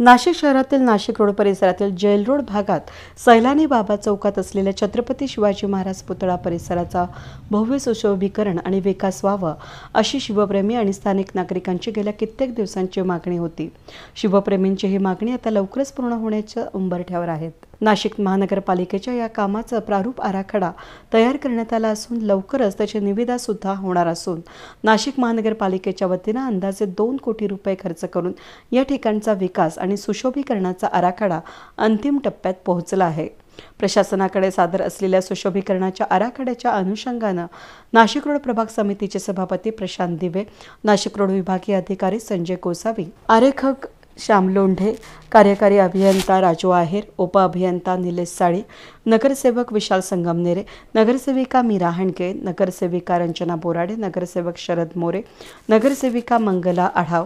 नाशिक शहरातील नाशिक रोड परिसरातील jail road भागात सैलानी बाबा चौकात असलेल्या छत्रपती शिवाजी महाराज पुतळा परिसराचा भव्य सुशोभीकरण आणि विकास व्हावा अशी शिवप्रेमी आणि स्थानिक नागरिकांची गेल्या कित्येक दिवसांची मागणी होती। शिवप्रेमींची ही मागणी आता लवकरच पूर्ण होण्याच्या उंबरठ्यावर आहेत। नाशिक महानगरपालिकेच्या या कामाचा प्रारूप आराखडा तयार करण्यात आला असून लवकरच त्याची निविदा सुद्धा होणार असून नाशिक महानगरपालिकेच्या वतीने अंदाजे 2 कोटी रुपये खर्च करून या ठिकाणचा विकास आणि सुशोभीकरणाचा आराखडा अंतिम टप्प्यात पोहोचला आहे। प्रशासनाकडे सादर असलेल्या सुशोभीकरणाच्या आराखड्याच्या अनुषंगाने नाशिक रोड प्रभाग समितीचे सभापती प्रशांत दिवे, नाशिक रोड विभागीय अधिकारी संजय कोसावी, आरेखक शाम लोंढे, कार्यकारी अभियंता राजू आहेर, उप अभियंता निलेश साळी, नगरसेवक विशाल संगमनेरे, नगरसेविका मीरा हणके, नगरसेविका रंचना बोराडे, नगरसेवक शरद मोरे, नगरसेविका मंगला आढाव,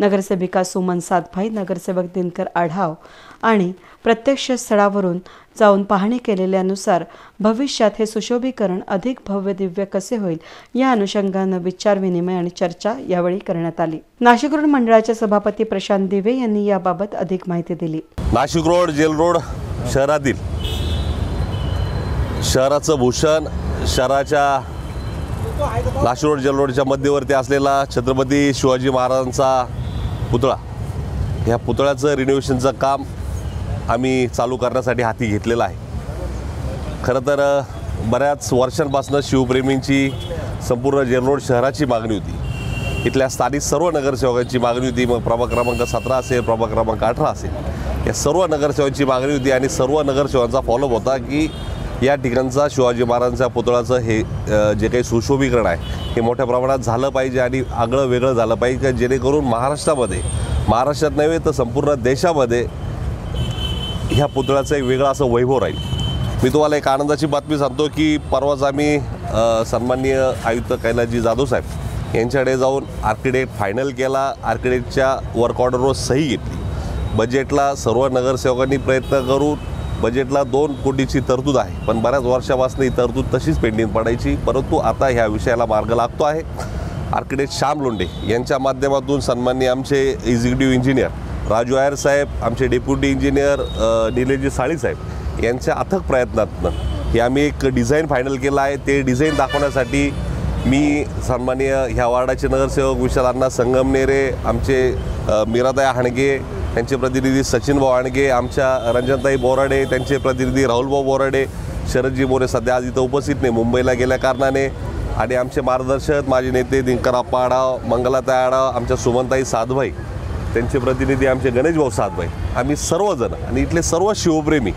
नगरसेविका सुमन सातभाई, नगरसेवक दिनकर आढाव आणि प्रत्यक्ष स्थळावरून जाऊन पाहणी केलेल्यानुसार भविष्यात हे सुशोभीकरण अधिक भव्य दिव्य कसे होईल या अनुषंगाने विचारविनिमय आणि चर्चा यावेळी करण्यात आली। नाशिक रोड मंडळाचे सभापती प्रशांत दिवे यांनी याबाबत अधिक माहिती दिली। नाशिक रोड जेल रोड शहरातील शहराचं भूषण, शहराच्या नाशिक रोड जेल रोडच्या मध्यवर्ती असलेला छत्रपती शिवाजी महाराजांचा पुतळा, ह्या पुतळ्याचं रिनोव्हेशनचं काम आम्ही चालू करण्यासाठी हाती घेतलेला आहे। खरं तर बऱ्याच वर्षांपासून शिवप्रेमींची संपूर्ण जेल रोड शहराची मागणी होती, इथल्या स्थानिक सर्व नगरसेवकांची मागणी होती। मग प्रभाग क्रमांक 17 असेल, प्रभाग क्रमांक 18 असेल, या सर्व नगरसेवकांची मागणी होती आणि सर्व नगरसेवकांचा फॉलोअप होता की या ठिकाणचा शिवाजी महाराजांच्या पुतळ्याचं हे जे काही सुशोभीकरण आहे हे मोठ्या प्रमाणात झालं पाहिजे आणि आगळं वेगळं झालं पाहिजे, जेणेकरून महाराष्ट्रात नव्हे तर संपूर्ण देशामध्ये ह्या पुतळ्याचं एक वेगळं असं वैभव राहील। मी तुम्हाला एक आनंदाची बातमी सांगतो की परवाच आम्ही सन्माननीय आयुक्त कैलासजी जाधव साहेब यांच्याकडे जाऊन आर्किटेक्ट फायनल केला, आर्किटेक्टच्या वर्क ऑर्डरवर सही घेतली, बजेटला सर्व नगरसेवकांनी प्रयत्न करून बजेटला 2 कोटीची तरतूद आहे, पण बऱ्याच वर्षापासून ही तरतूद तशीच पेंडिंग पडायची, परंतु आता ह्या विषयाला मार्ग लागतो आहे। आर्किटेक्ट श्याम लोंढे यांच्या माध्यमातून सन्माननीय आमचे एक्झिक्युटिव्ह इंजिनियर राजू आहेर साहेब, आमचे डेप्युटी इंजिनियर निलेशजी साळी साहेब यांच्या अथक प्रयत्नातून हे आम्ही एक डिझाईन फायनल केलं आहे। ते डिझाईन दाखवण्यासाठी मी सन्माननीय ह्या वार्डाचे नगरसेवक विशालांना संगमनेरे, आमचे मीराताई हणगे त्यांचे प्रतिनिधी सचिन भाऊ आणगे, आमच्या रंजनताई बोराडे त्यांचे प्रतिनिधी राहुलभाऊ बोराडे, शरदजी मोरे सध्या आज इथं उपस्थित नाही, मुंबईला गेल्या कारणाने, आणि आमचे मार्गदर्शक माजी नेते दिनकर आढाव, मंगलाताई आढाव, आमच्या सुमनताई सातभाई त्यांचे प्रतिनिधी, आमचे गणेशभाऊ सातभाई, आम्ही सर्वजण आणि इथले सर्व शिवप्रेमी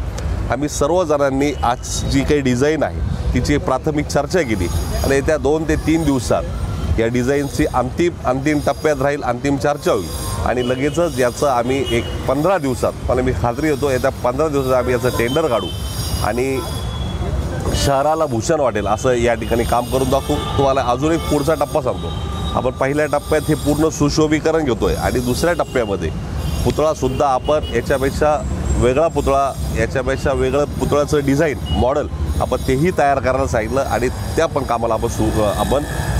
आम्ही सर्वजणांनी आज जी काही डिझाईन आहे तिची प्राथमिक चर्चा केली आणि येत्या 2 ते 3 दिवसात या डिझाईनची अंतिम टप्प्यात राहील, अंतिम चर्चा होईल आणि लगेचच याचं आम्ही एक 15 दिवसात, मला मी खात्री होतो येत्या 15 दिवसात आम्ही याचं टेंडर काढू आणि शहराला भूषण वाटेल असं या ठिकाणी काम करून दाखवू। तुम्हाला अजून एक पुढचा टप्पा सांगतो, आपण पहिल्या टप्प्यात हे पूर्ण सुशोभीकरण घेतो आहे आणि दुसऱ्या टप्प्यामध्ये पुतळासुद्धा आपण याच्यापेक्षा वेगळा पुतळा, याच्यापेक्षा वेगळं पुतळ्याचं डिझाईन मॉडेल आपण तेही तयार करायला सांगितलं आणि त्या पण कामाला आपण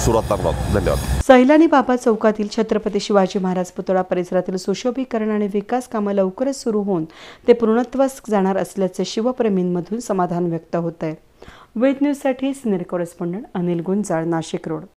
सुरुवात करणार आहोत। धन्यवाद। सैलानी बाबा चौकातील छत्रपती शिवाजी महाराज पुतळा परिसरातील सुशोभीकरण आणि विकास कामं लवकरच सुरू होऊन ते पूर्णत्वास जाणार असल्याचे शिवप्रेमींमधून समाधान व्यक्त होत आहे। वेद न्यूजसाठी senior correspondent Anil Gunjal, Nashik road.